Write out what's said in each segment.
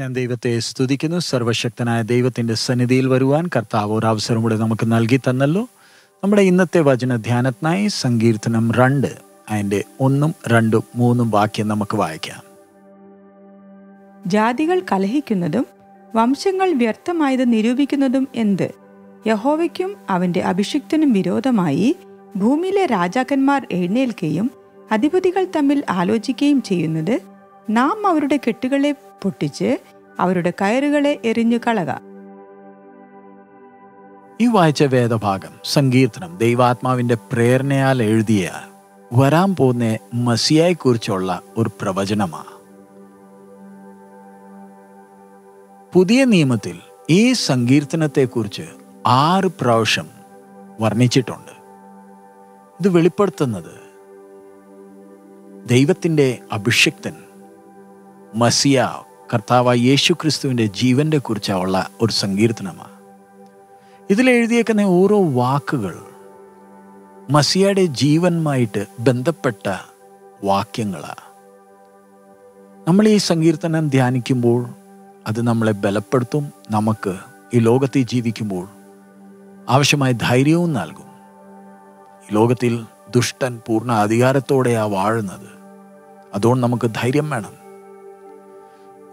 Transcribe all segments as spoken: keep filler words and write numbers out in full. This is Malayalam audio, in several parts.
ഞാൻ ദൈവത്തെ സ്തുതിക്കുന്നു. സർവശക്തനായ ദൈവത്തിൻ്റെ സന്നിധിയിൽ വരുവാൻ കർത്താവ് ഒരവസരം കൂടെ നമുക്ക് നൽകി തന്നല്ലോ. നമ്മുടെ ഇന്നത്തെ വചന ധ്യാനത്തിനായി സങ്കീർത്തനം രണ്ട് അതിൻ്റെ ഒന്നും രണ്ടും മൂന്നും വാക്യം നമുക്ക് വായിക്കാം. ജാതികൾ കലഹിക്കുന്നതും വംശങ്ങൾ വ്യർത്ഥമായത് നിരൂപിക്കുന്നതും എന്ത്? യഹോവയ്ക്കും അവൻ്റെ അഭിഷിക്തനും വിരോധമായി ഭൂമിയിലെ രാജാക്കന്മാർ എഴുന്നേൽക്കുകയും അധിപതികൾ തമ്മിൽ ആലോചിക്കുകയും ചെയ്യുന്നത് നാം അവരുടെ കെട്ടുകളെ പൊട്ടിച്ച് അവരുടെ കയറുകളെ എറിഞ്ഞു കളക. ഈ വായിച്ച വേദഭാഗം സങ്കീർത്തനം ദൈവാത്മാവിന്റെ പ്രേരണയാൽ എഴുതിയ വരാൻ പോകുന്ന മസിയായെ കുറിച്ചുള്ള ഒരു പ്രവചനമാണ്. പുതിയ നിയമത്തിൽ ഈ സങ്കീർത്തനത്തെ കുറിച്ച് ആറ് പ്രാവശ്യം വർണ്ണിച്ചിട്ടുണ്ട്. ഇത് വെളിപ്പെടുത്തുന്നത് ദൈവത്തിൻ്റെ അഭിഷിക്തൻ മസിയ കർത്താവായ യേശു ക്രിസ്തുവിൻ്റെ ജീവനെ കുറിച്ചുള്ള ഒരു സങ്കീർത്തനമാണ്. ഇതിലെഴുതിയേക്കുന്ന ഓരോ വാക്കുകൾ മസിയയുടെ ജീവനുമായിട്ട് ബന്ധപ്പെട്ട വാക്യങ്ങളാണ്. നമ്മൾ ഈ സങ്കീർത്തനം ധ്യാനിക്കുമ്പോൾ അത് നമ്മളെ ബലപ്പെടുത്തും, നമുക്ക് ഈ ലോകത്തിൽ ജീവിക്കുമ്പോൾ ആവശ്യമായ ധൈര്യവും നൽകും. ഈ ലോകത്തിൽ ദുഷ്ടൻ പൂർണ്ണ അധികാരത്തോടെയാണ് വാഴുന്നത്, അതുകൊണ്ട് നമുക്ക് ധൈര്യം വേണം.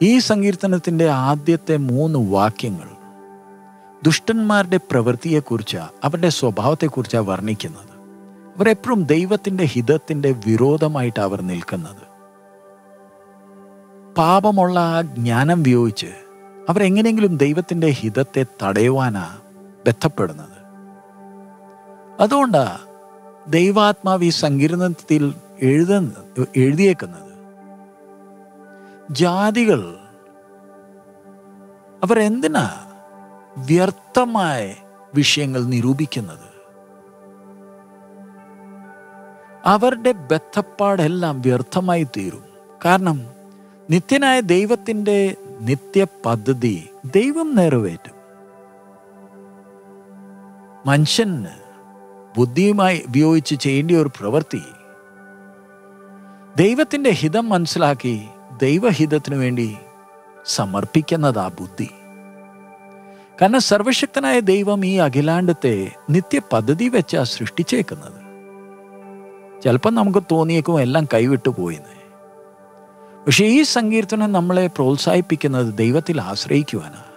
ഈ സങ്കീർത്തനത്തിൻ്റെ ആദ്യത്തെ മൂന്ന് വാക്യങ്ങൾ ദുഷ്ടന്മാരുടെ പ്രവൃത്തിയെക്കുറിച്ചാണ്, അവരുടെ സ്വഭാവത്തെക്കുറിച്ചാണ് വർണ്ണിക്കുന്നത്. അവരെപ്പോഴും ദൈവത്തിൻ്റെ ഹിതത്തിൻ്റെ വിരോധമായിട്ട് അവർ നിൽക്കുന്നത്. പാപമുള്ള ആ ജ്ഞാനം ഉപയോഗിച്ച് അവരെങ്ങനെയെങ്കിലും ദൈവത്തിൻ്റെ ഹിതത്തെ തടയുവാനാണ് ബന്ധപ്പെടുന്നത്. അതുകൊണ്ടാണ് ദൈവാത്മാവ് ഈ സങ്കീർത്തനത്തിൽ എഴുതുന്ന എഴുതിയേക്കുന്നത്. ജാതികൾ അവരെന്തിനാ വ്യർത്ഥമായ വിഷയങ്ങൾ നിരൂപിക്കുന്നത്? അവരുടെ ബദ്ധപ്പാടെല്ലാം വ്യർത്ഥമായി തീരും. കാരണം നിത്യനായ ദൈവത്തിൻ്റെ നിത്യ പദ്ധതി ദൈവം നിറവേറ്റും. മനുഷ്യന് ബുദ്ധിയുമായി ഉപയോഗിച്ച് ചെയ്യേണ്ട ഒരു പ്രവൃത്തി ദൈവത്തിൻ്റെ ഹിതം മനസ്സിലാക്കി ദൈവഹിതത്തിനു വേണ്ടി സമർപ്പിക്കുന്നതാ ബുദ്ധി. കാരണം സർവശക്തനായ ദൈവം ഈ അഖിലാണ്ടത്തെ നിത്യ പദ്ധതി വെച്ചാ സൃഷ്ടിച്ചേക്കുന്നത്. ചിലപ്പോൾ നമുക്ക് തോന്നിയേക്കും എല്ലാം കൈവിട്ടു പോയിന്ന്. പക്ഷേ ഈ സങ്കീർത്തനം നമ്മളെ പ്രോത്സാഹിപ്പിക്കുന്നത് ദൈവത്തിൽ ആശ്രയിക്കുവാനാണ്.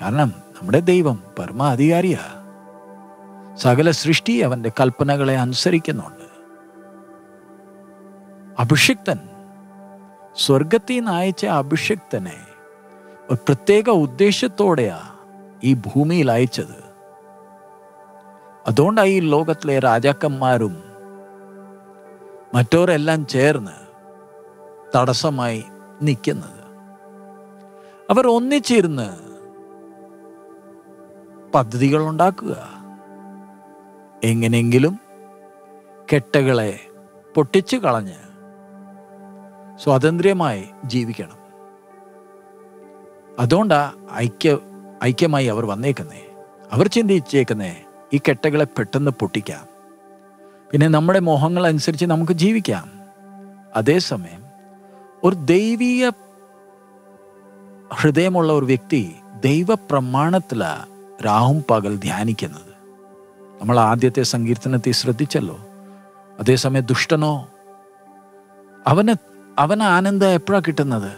കാരണം നമ്മുടെ ദൈവം പരമാധികാരിയാണ്, സകല സൃഷ്ടി അവൻ്റെ കൽപ്പനകളെ അനുസരിക്കുന്നുണ്ട്. അഭിഷിക്തൻ സ്വർഗത്തിൽ നിന്ന് അയച്ച അഭിഷിക്തനെ ഒരു പ്രത്യേക ഉദ്ദേശത്തോടെയാണ് ഈ ഭൂമിയിൽ അയച്ചത്. അതുകൊണ്ടാണ് ഈ ലോകത്തിലെ രാജാക്കന്മാരും മറ്റവരെല്ലാം ചേർന്ന് തടസ്സമായി നിൽക്കുന്നത്. അവർ ഒന്നിച്ചിരുന്ന് പദ്ധതികൾ ഉണ്ടാക്കുക, എങ്ങനെയെങ്കിലും കെട്ടുകളെ പൊട്ടിച്ചു കളഞ്ഞ് സ്വാതന്ത്ര്യമായി ജീവിക്കണം. അതുകൊണ്ടാണ് ഐക്യ ഐക്യമായി അവർ വന്നേക്കുന്നേ. അവർ ചിന്തിച്ചേക്കുന്നേ ഈ കെട്ടകളെ പെട്ടെന്ന് പൊട്ടിക്കാം, പിന്നെ നമ്മുടെ മോഹങ്ങളനുസരിച്ച് നമുക്ക് ജീവിക്കാം. അതേസമയം ഒരു ദൈവീയ ഹൃദയമുള്ള ഒരു വ്യക്തി ദൈവ പ്രമാണത്തിലാണ് രാവും പകൽ ധ്യാനിക്കുന്നത്. നമ്മൾ ആദ്യത്തെ സങ്കീർത്തനത്തിൽ ശ്രദ്ധിച്ചല്ലോ. അതേസമയം ദുഷ്ടനോ അവന് അവന് ആനന്ദം എപ്പോഴാണ് കിട്ടുന്നത്?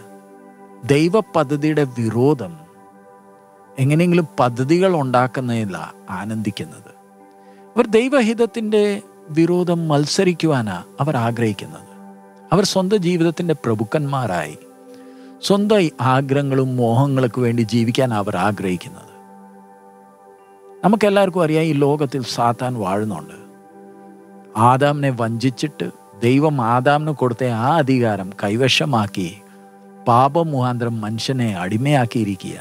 ദൈവ പദ്ധതിയുടെ വിരോധം, എങ്ങനെയെങ്കിലും പദ്ധതികൾ ഉണ്ടാക്കുന്നതില്ല ആനന്ദിക്കുന്നത്. അവർ ദൈവഹിതത്തിൻ്റെ വിരോധം മത്സരിക്കുവാനാണ് അവർ ആഗ്രഹിക്കുന്നത്. അവർ സ്വന്തം ജീവിതത്തിൻ്റെ പ്രഭുക്കന്മാരായി സ്വന്തം ആഗ്രഹങ്ങളും മോഹങ്ങൾക്ക് വേണ്ടി ജീവിക്കാൻ അവർ ആഗ്രഹിക്കുന്നത്. നമുക്കെല്ലാവർക്കും അറിയാം ഈ ലോകത്തിൽ സാത്താൻ വാഴുന്നുണ്ട്. ആദാമിനെ വഞ്ചിച്ചിട്ട് ദൈവം ആദാമിന് കൊടുത്ത ആ അധികാരം കൈവശമാക്കി പാപം മുഖാന്തരം മനുഷ്യനെ അടിമയാക്കിയിരിക്കുക.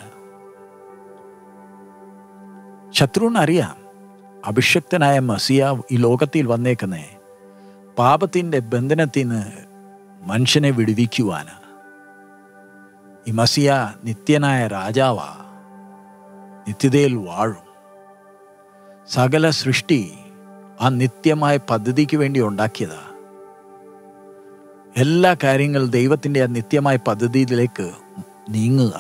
ശത്രുവിനറിയാം അഭിഷിക്തനായ മസിയ ഈ ലോകത്തിൽ വന്നേക്കുന്നേ പാപത്തിൻ്റെ ബന്ധനത്തിൽ നിന്ന് മനുഷ്യനെ വിടുവിക്കുവാനാണ്. ഈ മസിയ നിത്യനായ രാജാവാ, നിത്യതയിൽ വാഴും. സകല സൃഷ്ടി ആ നിത്യമായ പദ്ധതിക്ക് വേണ്ടി ഉണ്ടാക്കിയതാ. എല്ലാ കാര്യങ്ങൾ ദൈവത്തിൻ്റെ ആ നിത്യമായ പദ്ധതിയിലേക്ക് നീങ്ങുക.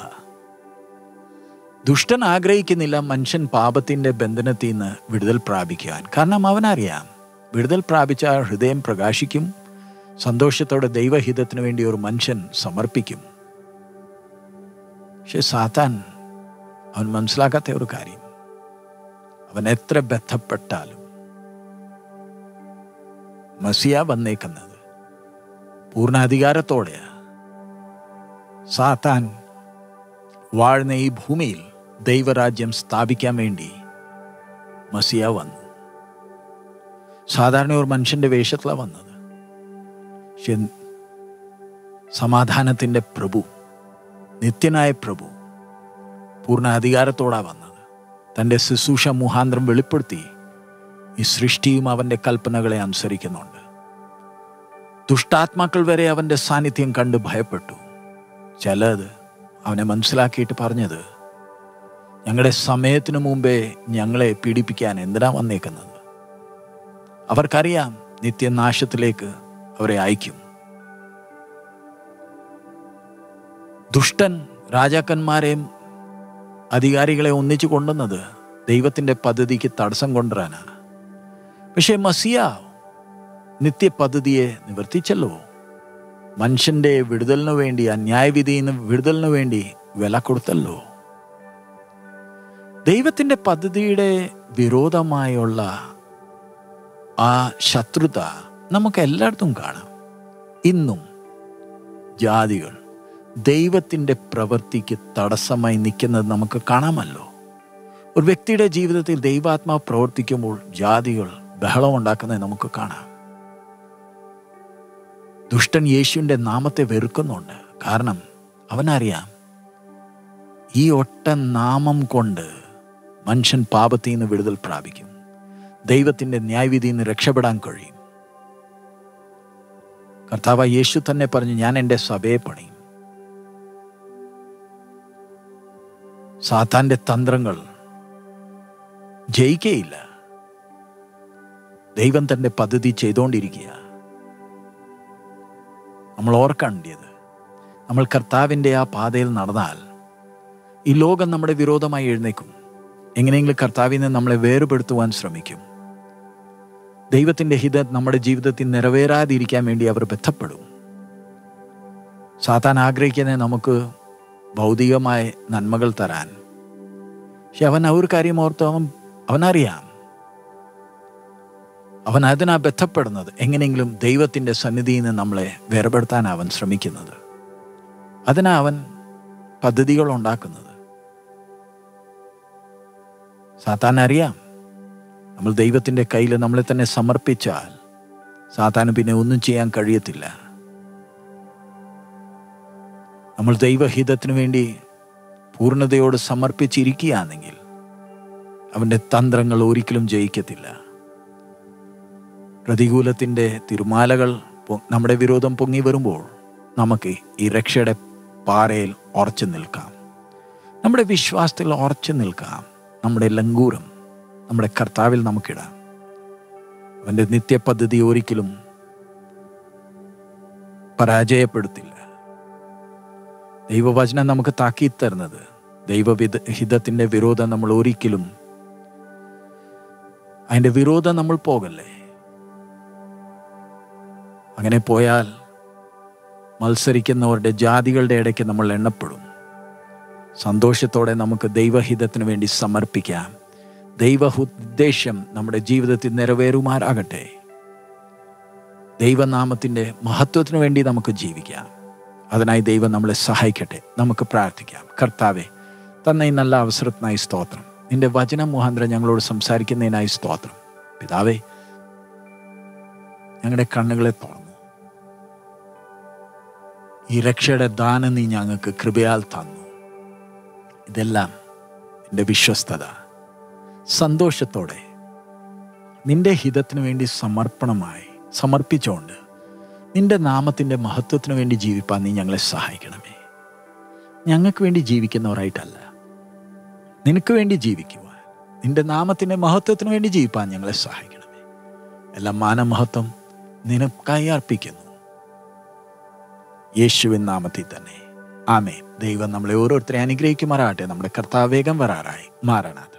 ദുഷ്ടൻ ആഗ്രഹിക്കുന്നില്ല മനുഷ്യൻ പാപത്തിൻ്റെ ബന്ധനത്തിൽ നിന്ന് വിടുതൽ പ്രാപിക്കുവാൻ. കാരണം അവനറിയാം വിടുതൽ പ്രാപിച്ച ഹൃദയം പ്രകാശിക്കും, സന്തോഷത്തോടെ ദൈവഹിതത്തിന് വേണ്ടി ഒരു മനുഷ്യൻ സമർപ്പിക്കും. പക്ഷെ സാത്താൻ അവൻ മനസ്സിലാക്കാത്ത ഒരു കാര്യം, അവൻ എത്ര ബന്ധപ്പെട്ടാലും മസിയ വന്നേക്കുന്നത് പൂർണ്ണ അധികാരത്തോടെയാ. സാത്താൻ വാഴുന്ന ഈ ഭൂമിയിൽ ദൈവരാജ്യം സ്ഥാപിക്കാൻ വേണ്ടി മസിയ വന്നു. സാധാരണ ഒരു മനുഷ്യൻ്റെ വേഷത്തിലാണ് വന്നത്. പക്ഷെ സമാധാനത്തിൻ്റെ പ്രഭു, നിത്യനായ പ്രഭു പൂർണ്ണ അധികാരത്തോടാണ് വന്നത്. തൻ്റെ ശുശ്രൂഷ മുഖാന്തരം വെളിപ്പെടുത്തി ഈ സൃഷ്ടിയും അവൻ്റെ കൽപ്പനകളെ അനുസരിക്കുന്നുണ്ട്. ദുഷ്ടാത്മാക്കൾ വരെ അവൻ്റെ സാന്നിധ്യം കണ്ട് ഭയപ്പെട്ടു. ചിലത് അവനെ മനസ്സിലാക്കിയിട്ട് പറഞ്ഞത്, ഞങ്ങളുടെ സമയത്തിനു മുമ്പേ ഞങ്ങളെ പീഡിപ്പിക്കാൻ എന്തിനാ വന്നേക്കുന്നത്. അവർക്കറിയാം നിത്യനാശത്തിലേക്ക് അവരെ അയക്കും. ദുഷ്ടൻ രാജാക്കന്മാരെയും അധികാരികളെ ഒന്നിച്ചു കൊണ്ടുവന്നത് ദൈവത്തിൻ്റെ പദ്ധതിക്ക് തടസ്സം കൊണ്ടുവരാനാണ്. പക്ഷേ മസിയ നിത്യപദ്ധതിയെ നിവർത്തിച്ചല്ലോ. മനുഷ്യൻ്റെ വിടുതലിനു വേണ്ടി, അന്യായവിധിയിൽ നിന്ന് വിടുതലിനു വേണ്ടി വില കൊടുത്തല്ലോ. ദൈവത്തിൻ്റെ പദ്ധതിയുടെ വിരോധമായുള്ള ആ ശത്രുത നമുക്ക് എല്ലായിടത്തും കാണാം. ഇന്നും ജാതികൾ ദൈവത്തിൻ്റെ പ്രവൃത്തിക്ക് തടസ്സമായി നിൽക്കുന്നത് നമുക്ക് കാണാമല്ലോ. ഒരു വ്യക്തിയുടെ ജീവിതത്തിൽ ദൈവാത്മാവ് പ്രവർത്തിക്കുമ്പോൾ ജാതികൾ ബഹളം ഉണ്ടാക്കുന്നത് നമുക്ക് കാണാം. ദുഷ്ടൻ യേശുവിൻ്റെ നാമത്തെ വെറുക്കുന്നുണ്ട്. കാരണം അവനറിയാം ഈ ഒറ്റ നാമം കൊണ്ട് മനുഷ്യൻ പാപത്തിൽ നിന്ന് വിടുതൽ പ്രാപിക്കും, ദൈവത്തിൻ്റെ ന്യായവിധിയിൽ നിന്ന് രക്ഷപ്പെടാൻ കഴിയും. കർത്താവായ യേശു തന്നെ പറഞ്ഞു, ഞാൻ എൻ്റെ സഭയെ പണിയും. സാത്താൻ്റെ തന്ത്രങ്ങൾ ജയിക്കുകയില്ല. ദൈവം തൻ്റെ പദ്ധതി ചെയ്തുകൊണ്ടിരിക്കുക. നമ്മൾ ഓർക്കേണ്ടത്, നമ്മൾ കർത്താവിൻ്റെ ആ പാതയിൽ നടന്നാൽ ഈ ലോകം നമ്മുടെ വിരോധമായി എഴുന്നേക്കും. എങ്ങനെയെങ്കിലും കർത്താവിൽ നിന്ന് നമ്മളെ വേർപെടുത്തുവാൻ ശ്രമിക്കും. ദൈവത്തിൻ്റെ ഹിതം നമ്മുടെ ജീവിതത്തിൽ നിറവേറാതിരിക്കാൻ വേണ്ടി അവർ ബന്ധപ്പെടും. സാത്താൻ ആഗ്രഹിക്കുന്നത് നമുക്ക് ഭൗതികമായ നന്മകൾ തരാൻ. പക്ഷെ അവൻ ഒരു കാര്യം ഓർത്ത് അവൻ അവനറിയാം അവൻ അതിനാ ബന്ധപ്പെടുന്നത്. എങ്ങനെയെങ്കിലും ദൈവത്തിൻ്റെ സന്നിധിയിൽ നിന്ന് നമ്മളെ വേർപെടുത്താൻ അവൻ ശ്രമിക്കുന്നത്. അതിനാ അവൻ പദ്ധതികൾ ഉണ്ടാക്കുന്നത്. സാത്താൻ അറിയാം നമ്മൾ ദൈവത്തിൻ്റെ കയ്യിൽ നമ്മളെ തന്നെ സമർപ്പിച്ചാൽ സാത്താന് പിന്നെ ഒന്നും ചെയ്യാൻ കഴിയത്തില്ല. നമ്മൾ ദൈവഹിതത്തിനു വേണ്ടി പൂർണ്ണതയോട് സമർപ്പിച്ചിരിക്കുകയാണെങ്കിൽ അവൻ്റെ തന്ത്രങ്ങൾ ഒരിക്കലും ജയിക്കത്തില്ല. പ്രതികൂലത്തിൻ്റെ തിരുമാലകൾ നമ്മുടെ വിരോധം പൊങ്ങി വരുമ്പോൾ നമുക്ക് ഈ രക്ഷയുടെ പാറയിൽ ഉറച്ചു നിൽക്കാം. നമ്മുടെ വിശ്വാസത്തിൽ ഉറച്ചു നിൽക്കാം. നമ്മുടെ ലങ്കൂരം നമ്മുടെ കർത്താവിൽ നമുക്കിടാം. അവൻ്റെ നിത്യപദ്ധതി ഒരിക്കലും പരാജയപ്പെടുത്തില്ല. ദൈവവചനം നമുക്ക് താക്കീത് തരുന്നത് ദൈവവിധ ഹിതത്തിൻ്റെ വിരോധം നമ്മൾ ഒരിക്കലും അതിൻ്റെ വിരോധം നമ്മൾ പോകല്ലേ. അങ്ങനെ പോയാൽ മത്സരിക്കുന്നവരുടെ ജാതികളുടെ ഇടയ്ക്ക് നമ്മൾ എണ്ണപ്പെടും. സന്തോഷത്തോടെ നമുക്ക് ദൈവഹിതത്തിന് വേണ്ടി സമർപ്പിക്കാം. ദൈവ ഉദ്ദേശം നമ്മുടെ ജീവിതത്തിൽ നിറവേറുമാറാകട്ടെ. ദൈവനാമത്തിൻ്റെ മഹത്വത്തിന് വേണ്ടി നമുക്ക് ജീവിക്കാം. അതിനായി ദൈവം നമ്മളെ സഹായിക്കട്ടെ. നമുക്ക് പ്രാർത്ഥിക്കാം. കർത്താവേ, തന്ന ഈ നല്ല അവസരത്തിനായി സ്തോത്രം. നിൻ്റെ വചനം മുഖാന്തരം ഞങ്ങളോട് സംസാരിക്കുന്നതിനായി സ്തോത്രം. പിതാവേ, ഞങ്ങളുടെ കണ്ണുകളെ തുറന്നു ഈ രക്ഷയുടെ ദാനം നീ ഞങ്ങൾക്ക് കൃപയാൽ തന്നു. ഇതെല്ലാം നിൻ്റെ വിശ്വസ്തത, സന്തോഷത്തോടെ നിൻ്റെ ഹിതത്തിനു വേണ്ടി സമർപ്പണമായി സമർപ്പിച്ചുകൊണ്ട് നിൻ്റെ നാമത്തിൻ്റെ മഹത്വത്തിനു വേണ്ടി ജീവിപ്പാൻ നീ ഞങ്ങളെ സഹായിക്കണമേ. ഞങ്ങൾക്ക് വേണ്ടി ജീവിക്കുന്നവരായിട്ടല്ല, നിനക്ക് വേണ്ടി ജീവിക്കുവാൻ, നിൻ്റെ നാമത്തിൻ്റെ മഹത്വത്തിനു വേണ്ടി ജീവിപ്പാൻ ഞങ്ങളെ സഹായിക്കണമേ. എല്ലാ മാനമഹത്വം നിനക്കായി അർപ്പിക്കുന്നു. യേശുവിൻ നാമത്തിൽ തന്നെ ആമേൻ. ദൈവം നമ്മളെ ഓരോരുത്തരെ അനുഗ്രഹിക്കുമാറാകട്ടെ. നമ്മുടെ കർത്താവ് വേഗം വരാറായി. മാറണ.